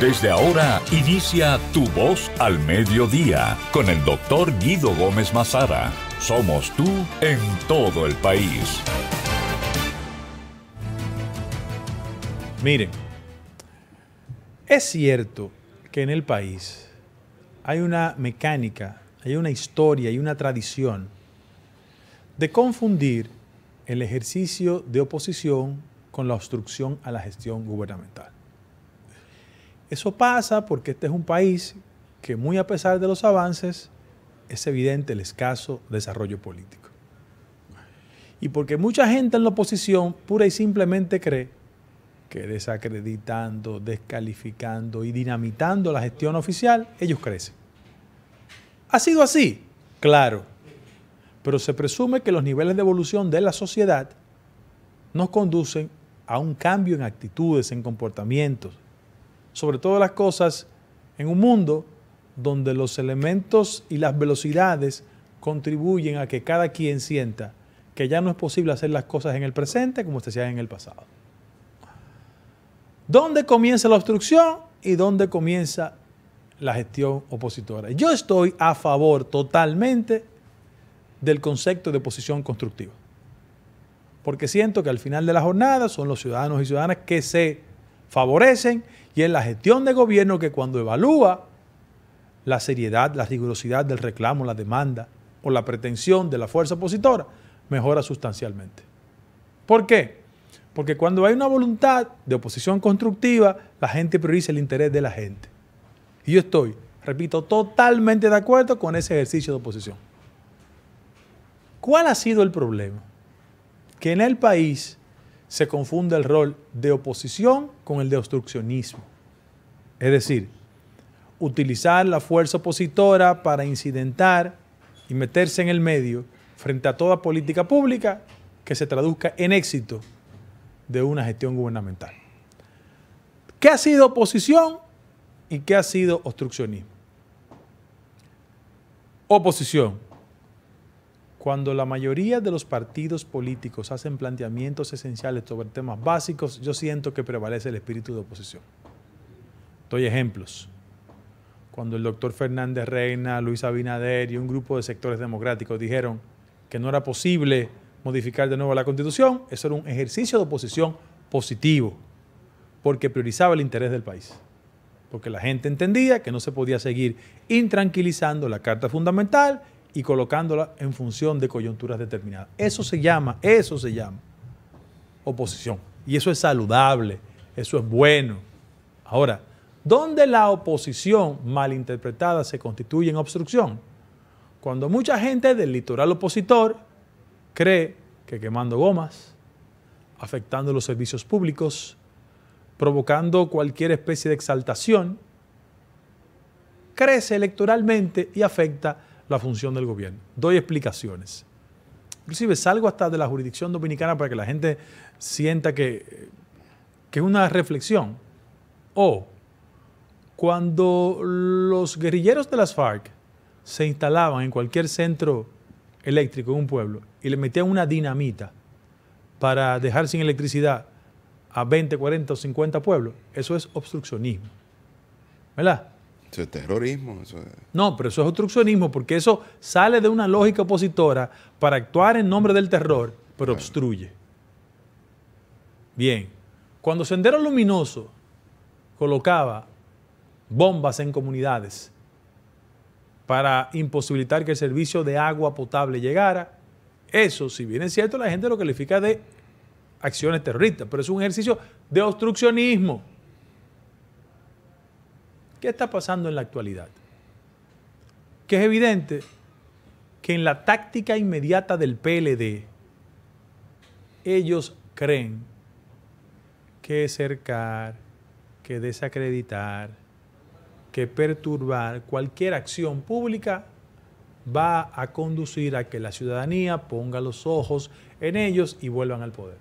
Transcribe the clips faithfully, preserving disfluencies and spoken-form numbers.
Desde ahora inicia Tu Voz al Mediodía con el doctor Guido Gómez Mazara. Somos tú en todo el país. Miren, es cierto que en el país hay una mecánica, hay una historia, hay una tradición de confundir el ejercicio de oposición con la obstrucción a la gestión gubernamental. Eso pasa porque este es un país que, muy a pesar de los avances, es evidente el escaso desarrollo político. Y porque mucha gente en la oposición pura y simplemente cree que desacreditando, descalificando y dinamitando la gestión oficial, ellos crecen. ¿Ha sido así? Claro. Pero se presume que los niveles de evolución de la sociedad nos conducen a un cambio en actitudes, en comportamientos, sobre todo las cosas en un mundo donde los elementos y las velocidades contribuyen a que cada quien sienta que ya no es posible hacer las cosas en el presente como se hacían en el pasado. ¿Dónde comienza la obstrucción y dónde comienza la gestión opositora? Yo estoy a favor totalmente del concepto de oposición constructiva, porque siento que al final de la jornada son los ciudadanos y ciudadanas que se favorecen, y es la gestión de gobierno que, cuando evalúa la seriedad, la rigurosidad del reclamo, la demanda o la pretensión de la fuerza opositora, mejora sustancialmente. ¿Por qué? Porque cuando hay una voluntad de oposición constructiva, la gente prioriza el interés de la gente. Y yo estoy, repito, totalmente de acuerdo con ese ejercicio de oposición. ¿Cuál ha sido el problema? Que en el país se confunde el rol de oposición con el de obstruccionismo. Es decir, utilizar la fuerza opositora para incidentar y meterse en el medio frente a toda política pública que se traduzca en éxito de una gestión gubernamental. ¿Qué ha sido oposición y qué ha sido obstruccionismo? Oposición. Cuando la mayoría de los partidos políticos hacen planteamientos esenciales sobre temas básicos, yo siento que prevalece el espíritu de oposición. Doy ejemplos. Cuando el doctor Fernández Reina, Luis Abinader y un grupo de sectores democráticos dijeron que no era posible modificar de nuevo la Constitución, eso era un ejercicio de oposición positivo, porque priorizaba el interés del país. Porque la gente entendía que no se podía seguir intranquilizando la Carta Fundamental y colocándola en función de coyunturas determinadas. Eso se llama, eso se llama oposición. Y eso es saludable, eso es bueno. Ahora, ¿dónde la oposición malinterpretada se constituye en obstrucción? Cuando mucha gente del litoral opositor cree que quemando gomas, afectando los servicios públicos, provocando cualquier especie de exaltación, crece electoralmente y afecta la función del gobierno. Doy explicaciones. Inclusive salgo hasta de la jurisdicción dominicana para que la gente sienta que, que es una reflexión. O cuando los guerrilleros de las FARC se instalaban en cualquier centro eléctrico en un pueblo y le metían una dinamita para dejar sin electricidad a veinte, cuarenta o cincuenta pueblos, eso es obstruccionismo. ¿Verdad? Eso es terrorismo. Eso es... No, pero eso es obstruccionismo, porque eso sale de una lógica opositora para actuar en nombre del terror, pero bueno, obstruye. Bien, cuando Sendero Luminoso colocaba bombas en comunidades para imposibilitar que el servicio de agua potable llegara, eso, si bien es cierto, la gente lo califica de acciones terroristas, pero es un ejercicio de obstruccionismo. ¿Qué está pasando en la actualidad? Que es evidente que en la táctica inmediata del P L D, ellos creen que cercar, que desacreditar, que perturbar cualquier acción pública va a conducir a que la ciudadanía ponga los ojos en ellos y vuelvan al poder.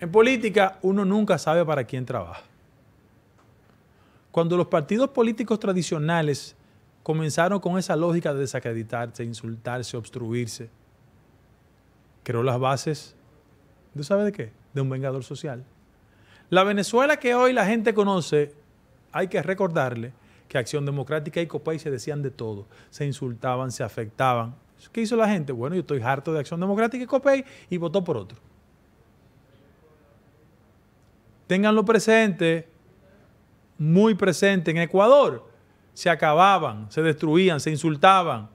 En política uno nunca sabe para quién trabaja. Cuando los partidos políticos tradicionales comenzaron con esa lógica de desacreditarse, insultarse, obstruirse, creó las bases, ¿tú sabes de qué? De un vengador social. La Venezuela que hoy la gente conoce, hay que recordarle que Acción Democrática y COPEI se decían de todo, se insultaban, se afectaban. ¿Qué hizo la gente? Bueno, yo estoy harto de Acción Democrática y COPEI y votó por otro. Ténganlo presente, muy presente. En Ecuador se acababan, se destruían, se insultaban.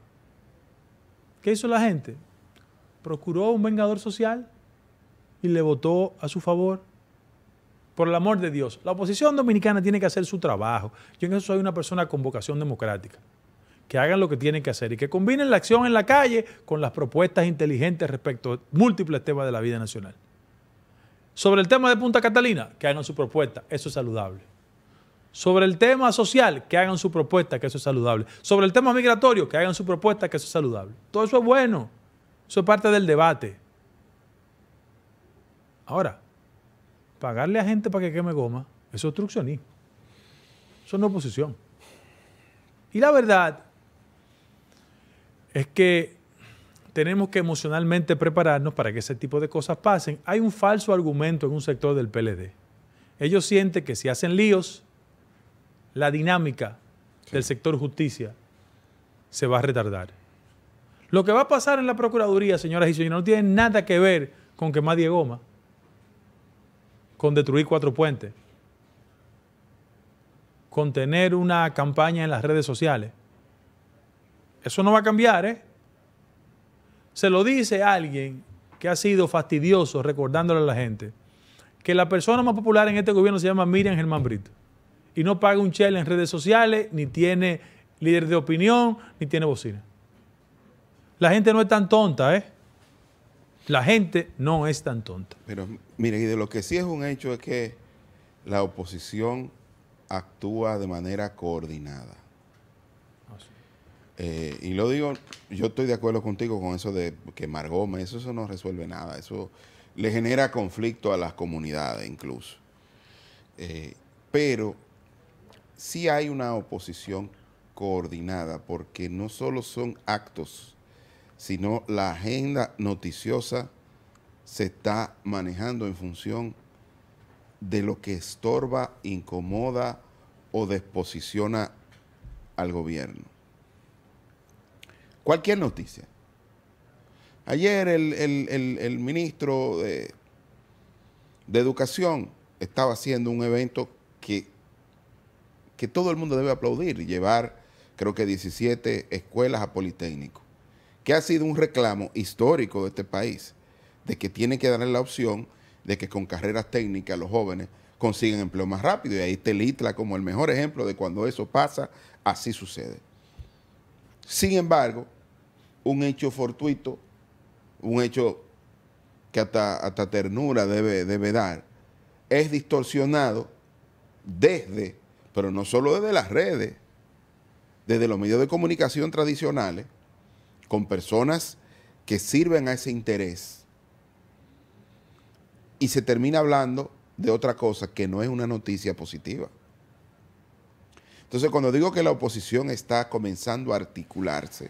¿Qué hizo la gente? Procuró un vengador social y le votó a su favor. Por el amor de Dios, la oposición dominicana tiene que hacer su trabajo. Yo en eso soy una persona con vocación democrática. Que hagan lo que tienen que hacer y que combinen la acción en la calle con las propuestas inteligentes respecto a múltiples temas de la vida nacional. Sobre el tema de Punta Catalina, que hagan su propuesta, eso es saludable. Sobre el tema social, que hagan su propuesta, que eso es saludable. Sobre el tema migratorio, que hagan su propuesta, que eso es saludable. Todo eso es bueno. Eso es parte del debate. Ahora, pagarle a gente para que queme goma, eso es obstruccionismo. Eso no es oposición. Y la verdad es que tenemos que emocionalmente prepararnos para que ese tipo de cosas pasen. Hay un falso argumento en un sector del P L D. Ellos sienten que si hacen líos, la dinámica sí. del sector justicia se va a retardar. Lo que va a pasar en la Procuraduría, señoras y señores, no tiene nada que ver con quemar diez gomas, con destruir cuatro puentes, con tener una campaña en las redes sociales. Eso no va a cambiar, ¿eh? Se lo dice alguien que ha sido fastidioso recordándole a la gente que la persona más popular en este gobierno se llama Miriam Germán Brito y no paga un chel en redes sociales, ni tiene líder de opinión, ni tiene bocina. La gente no es tan tonta, ¿eh? La gente no es tan tonta. Pero, mire, y de lo que sí es un hecho es que la oposición actúa de manera coordinada. Ah, sí. eh, y lo digo, yo estoy de acuerdo contigo con eso de que quemar goma, eso, eso no resuelve nada, eso le genera conflicto a las comunidades incluso. Eh, pero sí hay una oposición coordinada porque no solo son actos, sino la agenda noticiosa se está manejando en función de lo que estorba, incomoda o desposiciona al gobierno. Cualquier noticia. Ayer el, el, el, el ministro de, de Educación estaba haciendo un evento que, que todo el mundo debe aplaudir, llevar creo que diecisiete escuelas a Politécnico, que ha sido un reclamo histórico de este país, de que tienen que darle la opción de que con carreras técnicas los jóvenes consigan empleo más rápido. Y ahí está el I T L A como el mejor ejemplo de cuando eso pasa, así sucede. Sin embargo, un hecho fortuito, un hecho que hasta, hasta ternura debe, debe dar, es distorsionado desde, pero no solo desde las redes, desde los medios de comunicación tradicionales, con personas que sirven a ese interés. Y se termina hablando de otra cosa que no es una noticia positiva. Entonces, cuando digo que la oposición está comenzando a articularse,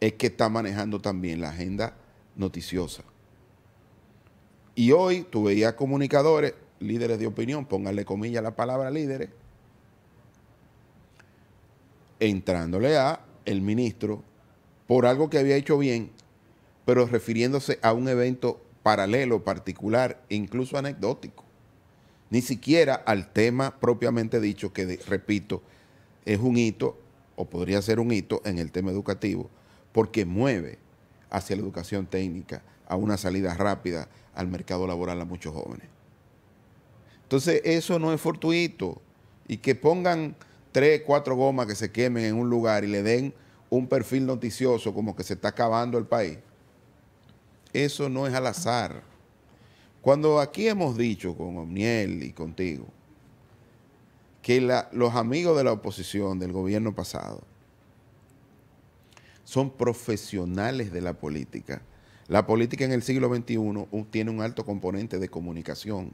es que está manejando también la agenda noticiosa. Y hoy tú veías comunicadores, líderes de opinión, pónganle comillas la palabra líderes, entrándole a el ministro por algo que había hecho bien, pero refiriéndose a un evento paralelo, particular, incluso anecdótico. Ni siquiera al tema propiamente dicho, que, repito, es un hito, o podría ser un hito en el tema educativo, porque mueve hacia la educación técnica, a una salida rápida al mercado laboral a muchos jóvenes. Entonces, eso no es fortuito. Y que pongan tres, cuatro gomas que se quemen en un lugar y le den un perfil noticioso como que se está acabando el país, eso no es al azar. Cuando aquí hemos dicho con Omniel y contigo que la, los amigos de la oposición del gobierno pasado son profesionales de la política. La política en el siglo veintiuno tiene un alto componente de comunicación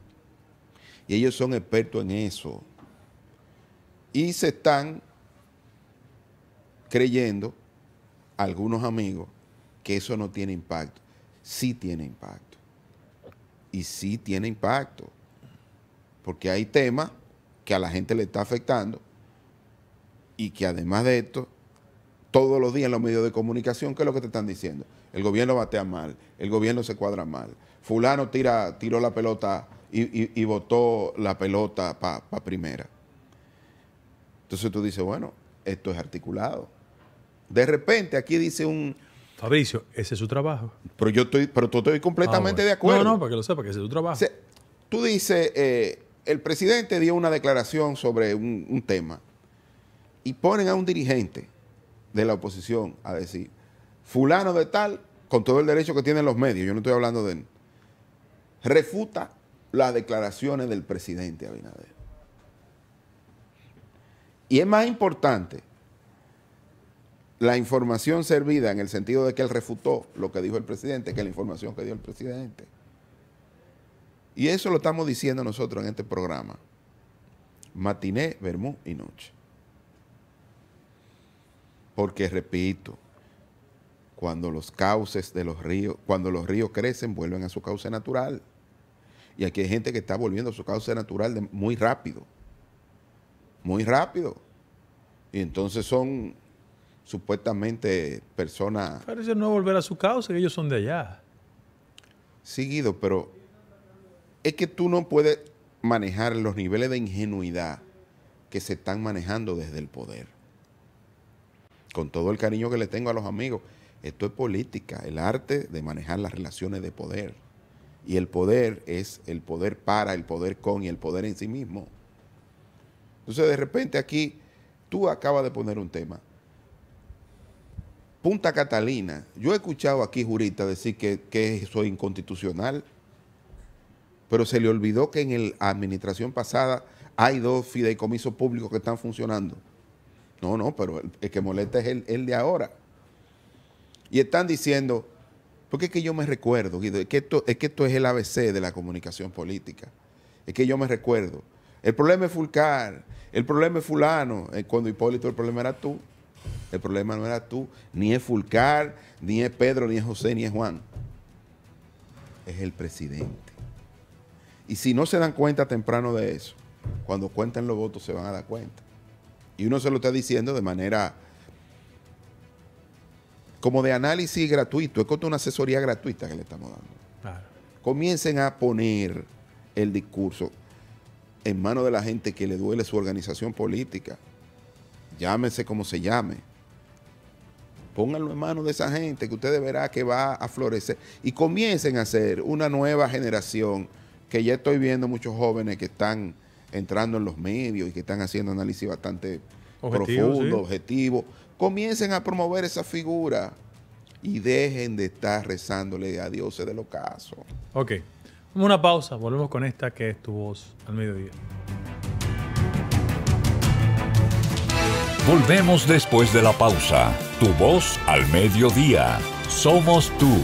y ellos son expertos en eso y se están creyendo, algunos amigos, que eso no tiene impacto. Sí tiene impacto. Y sí tiene impacto. porque hay temas que a la gente le está afectando y que además de esto, todos los días en los medios de comunicación, ¿qué es lo que te están diciendo? El gobierno batea mal, el gobierno se cuadra mal, fulano tira, tiró la pelota y, y, y botó la pelota para pa primera. Entonces tú dices, bueno, esto es articulado. De repente aquí dice un... Fabricio, ese es su trabajo. Pero yo estoy, pero tú estoy completamente ah, bueno. de acuerdo. No, no, para que lo sepa, que ese es su trabajo. Se, tú dices, eh, el presidente dio una declaración sobre un, un tema y ponen a un dirigente de la oposición a decir, fulano de tal, con todo el derecho que tienen los medios, yo no estoy hablando de él, refuta las declaraciones del presidente Abinader. Y es más importante la información servida en el sentido de que él refutó lo que dijo el presidente, que la información que dio el presidente. Y eso lo estamos diciendo nosotros en este programa. Matiné, Bermú y Noche. Porque, repito, cuando los cauces de los ríos, cuando los ríos crecen, vuelven a su cauce natural. Y aquí hay gente que está volviendo a su cauce natural de, muy rápido. Muy rápido. Y entonces son... supuestamente personas... Parece no volver a su causa, que ellos son de allá. Sí, Guido, pero es que tú no puedes manejar los niveles de ingenuidad que se están manejando desde el poder. Con todo el cariño que le tengo a los amigos, esto es política, el arte de manejar las relaciones de poder. Y el poder es el poder para, el poder con y el poder en sí mismo. Entonces, de repente aquí, tú acabas de poner un tema... Punta Catalina, yo he escuchado aquí juristas decir que, que eso es inconstitucional, pero se le olvidó que en la administración pasada hay dos fideicomisos públicos que están funcionando. No, no, pero el, el que molesta es el, el de ahora. Y están diciendo, porque es que yo me recuerdo, Guido, es que, esto, es que esto es el A B C de la comunicación política, es que yo me recuerdo. El problema es Fulcar, el problema es fulano, cuando Hipólito el problema era tú. El problema no era tú, ni es Fulcar, ni es Pedro, ni es José, ni es Juan. Es el presidente. Y si no se dan cuenta temprano de eso, cuando cuenten los votos se van a dar cuenta. Y uno se lo está diciendo de manera como de análisis gratuito. Es como una asesoría gratuita que le estamos dando. Claro. Comiencen a poner el discurso en manos de la gente que le duele su organización política. Llámese como se llame. Pónganlo en manos de esa gente que ustedes verán que va a florecer. Y comiencen a ser una nueva generación, que ya estoy viendo muchos jóvenes que están entrando en los medios y que están haciendo análisis bastante profundos, sí. objetivos. Comiencen a promover esa figura y dejen de estar rezándole a dioses del ocaso. Ok. Una pausa. Volvemos con esta que es Tu Voz al Mediodía. Volvemos después de la pausa. Tu Voz al Mediodía. Somos tú.